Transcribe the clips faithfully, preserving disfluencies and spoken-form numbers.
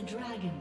the dragon.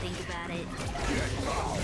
Think about it. Get out!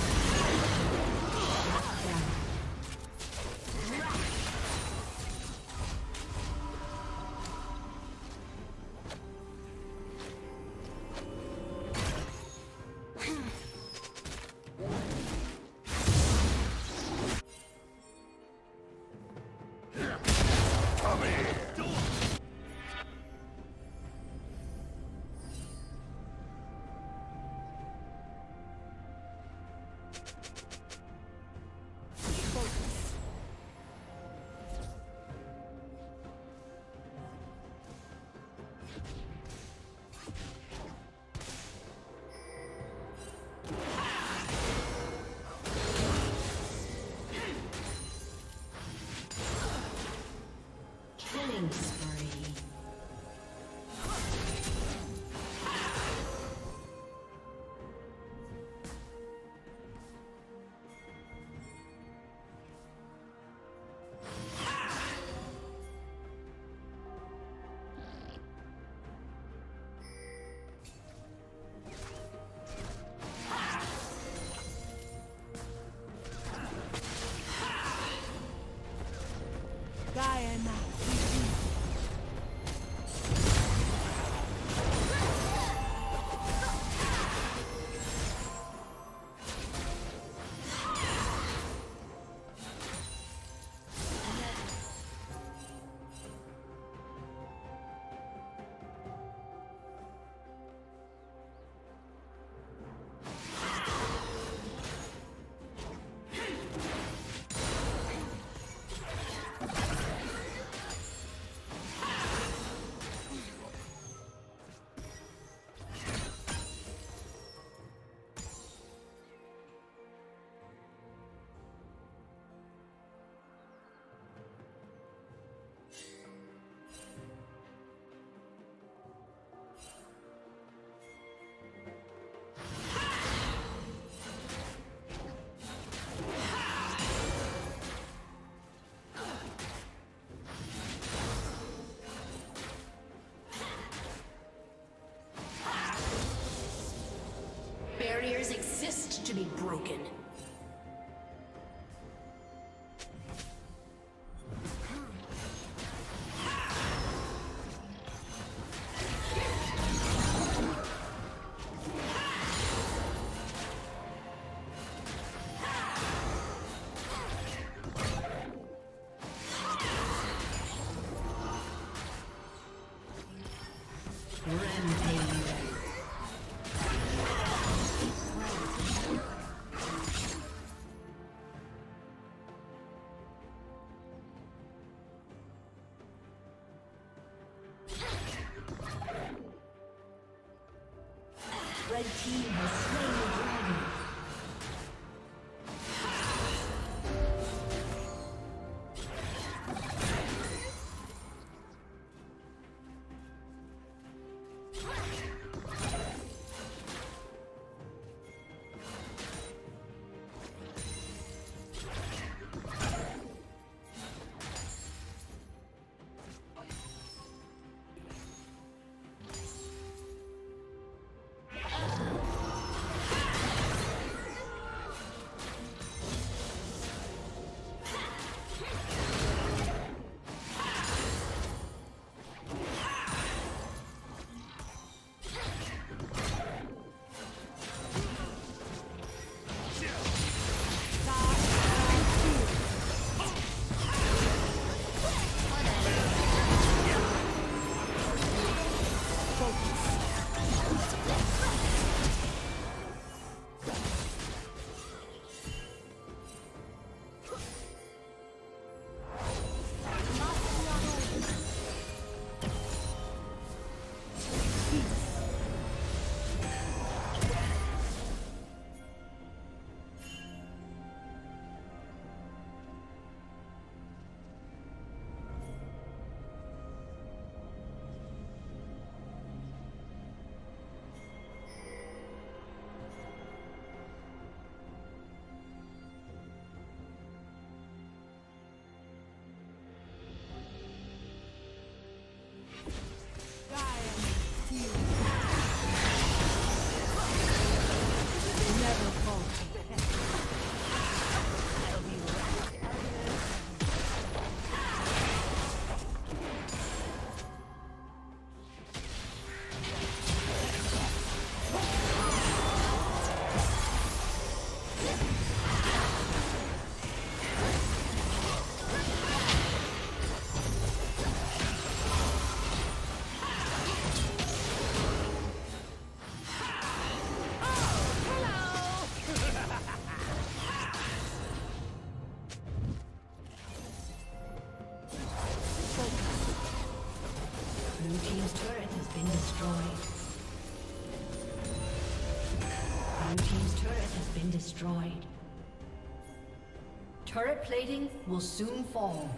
team's turret has been destroyed. Turret plating will soon fall.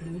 Blue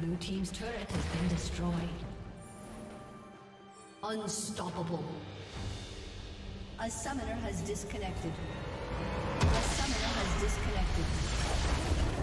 Blue team's turret has been destroyed. Unstoppable. A summoner has disconnected. A summoner has disconnected.